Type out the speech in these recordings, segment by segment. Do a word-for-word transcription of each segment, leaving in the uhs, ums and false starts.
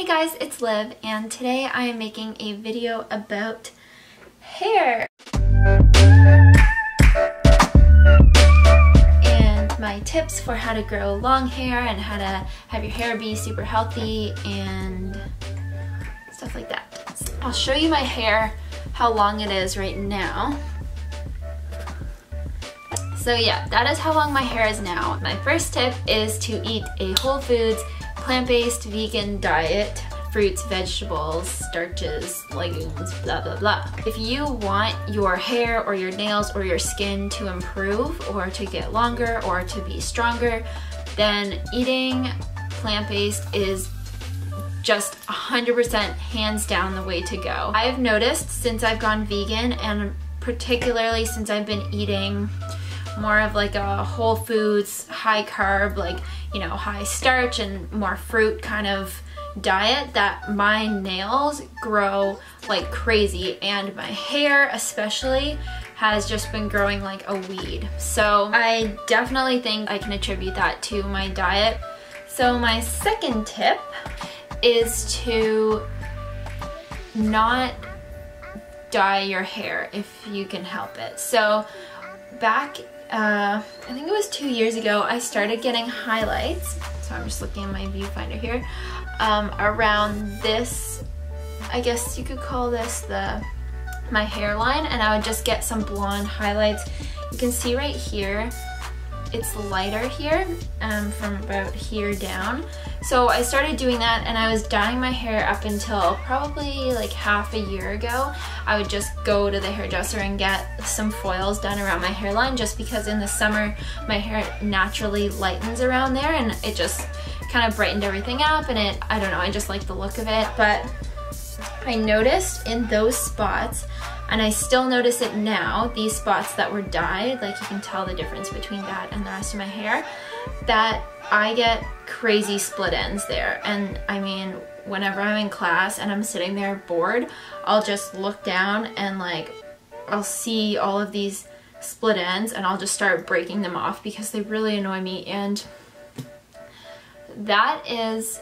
Hey guys, it's Liv, and today I am making a video about hair and my tips for how to grow long hair and how to have your hair be super healthy and stuff like that. I'll show you my hair, how long it is right now. So yeah, that is how long my hair is now. My first tip is to eat a whole foods, plant-based vegan diet, fruits, vegetables, starches, legumes, blah blah blah. If you want your hair or your nails or your skin to improve or to get longer or to be stronger, then eating plant-based is just one hundred percent hands down the way to go. I've noticed since I've gone vegan, and particularly since I've been eating more of like a whole foods, high carb, like, you know, high starch and more fruit kind of diet, that my nails grow like crazy, and my hair especially has just been growing like a weed. So I definitely think I can attribute that to my diet. So my second tip is to not dye your hair if you can help it. So back Uh, I think it was two years ago, I started getting highlights, so I'm just looking at my viewfinder here, um, around this, I guess you could call this the my hairline, and I would just get some blonde highlights. You can see right here, it's lighter here, um, from about here down. So I started doing that, and I was dyeing my hair up until probably like half a year ago. I would just go to the hairdresser and get some foils done around my hairline, just because in the summer my hair naturally lightens around there, and it just kind of brightened everything up, and it, I don't know, I just like the look of it. But I noticed in those spots, and I still notice it now, these spots that were dyed, like you can tell the difference between that and the rest of my hair, that I get crazy split ends there. And I mean, whenever I'm in class and I'm sitting there bored, I'll just look down and like, I'll see all of these split ends, and I'll just start breaking them off because they really annoy me. And that is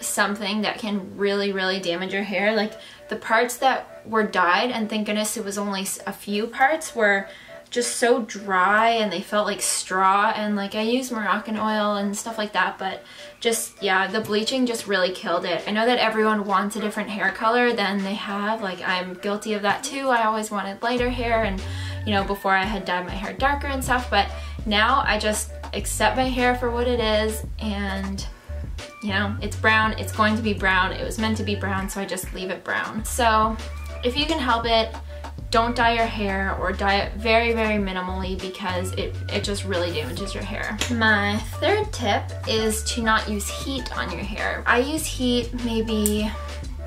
something that can really, really damage your hair. Like the parts that were dyed, and thank goodness it was only a few parts, were just so dry and they felt like straw. And like I use Moroccan oil and stuff like that, but just, yeah, the bleaching just really killed it. I know that everyone wants a different hair color than they have, like I'm guilty of that too. I always wanted lighter hair, and you know, before I had dyed my hair darker and stuff, but now I just accept my hair for what it is, and you know, it's brown, it's going to be brown, it was meant to be brown, so I just leave it brown. So if you can help it, don't dye your hair, or dye it very, very minimally, because it, it just really damages your hair. My third tip is to not use heat on your hair. I use heat maybe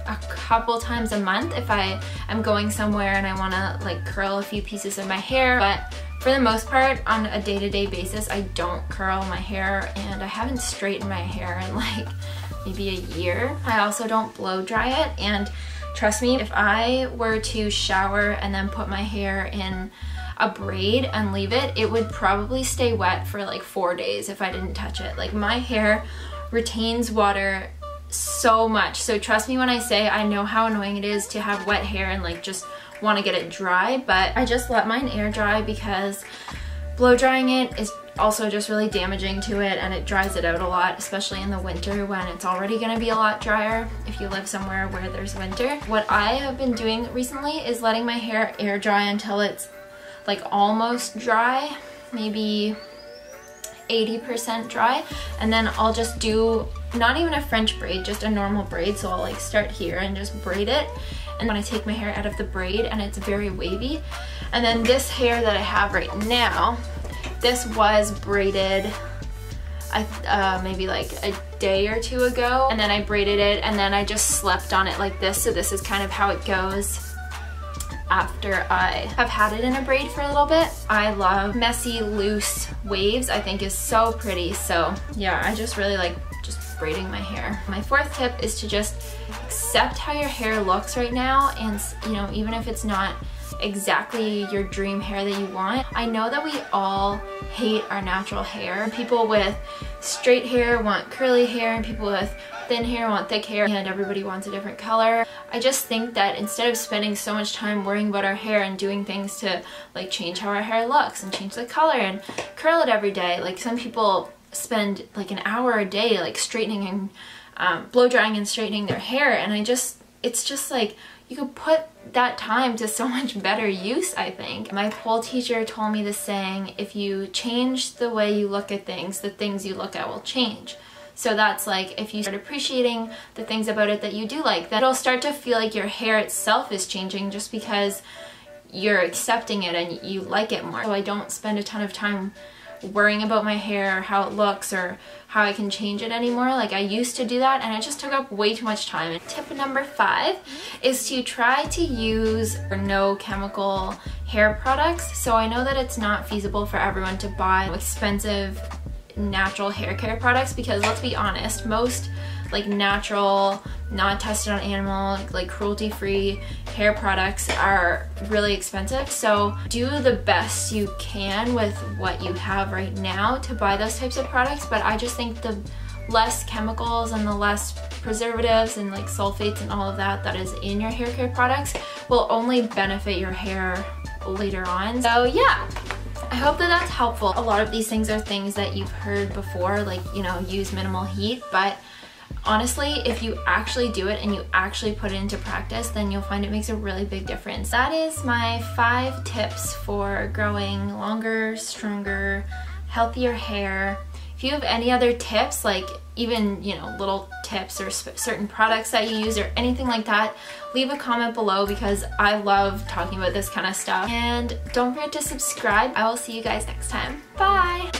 a couple times a month if I am going somewhere and I wanna like curl a few pieces of my hair, but for the most part, on a day-to-day basis, I don't curl my hair, and I haven't straightened my hair in like maybe a year. I also don't blow dry it, and trust me, if I were to shower and then put my hair in a braid and leave it, it would probably stay wet for like four days if I didn't touch it. Like my hair retains water so much. So trust me when I say I know how annoying it is to have wet hair and like just want to get it dry, but I just let mine air dry because blow drying it is also just really damaging to it, and it dries it out a lot, especially in the winter when it's already going to be a lot drier if you live somewhere where there's winter. What I have been doing recently is letting my hair air dry until it's like almost dry, maybe eighty percent dry, and then I'll just do not even a French braid, just a normal braid. So I'll like start here and just braid it, and when I take my hair out of the braid, and it's very wavy. And then this hair that I have right now, this was braided uh, maybe like a day or two ago, and then I braided it, and then I just slept on it like this, so this is kind of how it goes after I have had it in a braid for a little bit. I love messy, loose waves, I think is so pretty, so yeah, I just really like just braiding my hair. My fourth tip is to just accept how your hair looks right now, and you know, even if it's not exactly your dream hair that you want. I know that we all hate our natural hair. People with straight hair want curly hair, and people with thin hair, I want thick hair, and everybody wants a different color. I just think that instead of spending so much time worrying about our hair and doing things to like change how our hair looks and change the color and curl it every day, like some people spend like an hour a day like straightening and um, blow drying and straightening their hair, and I just, it's just like, you could put that time to so much better use, I think. My pole teacher told me this saying, if you change the way you look at things, the things you look at will change. So that's like, if you start appreciating the things about it that you do like, then it'll start to feel like your hair itself is changing just because you're accepting it and you like it more. So I don't spend a ton of time worrying about my hair or how it looks or how I can change it anymore. Like I used to do that, and it just took up way too much time. And tip number five is to try to use no chemical hair products. So I know that it's not feasible for everyone to buy expensive natural hair care products, because let's be honest, most like natural, not tested on animal, like, like cruelty-free hair products are really expensive. So do the best you can with what you have right now to buy those types of products, but I just think the less chemicals and the less preservatives and like sulfates and all of that that is in your hair care products will only benefit your hair later on. So yeah, I hope that that's helpful. A lot of these things are things that you've heard before, like, you know, use minimal heat, but honestly, if you actually do it and you actually put it into practice, then you'll find it makes a really big difference. That is my five tips for growing longer, stronger, healthier hair. If you have any other tips, like even, you know, little tips or certain products that you use or anything like that, leave a comment below, because I love talking about this kind of stuff. And don't forget to subscribe. I will see you guys next time. Bye!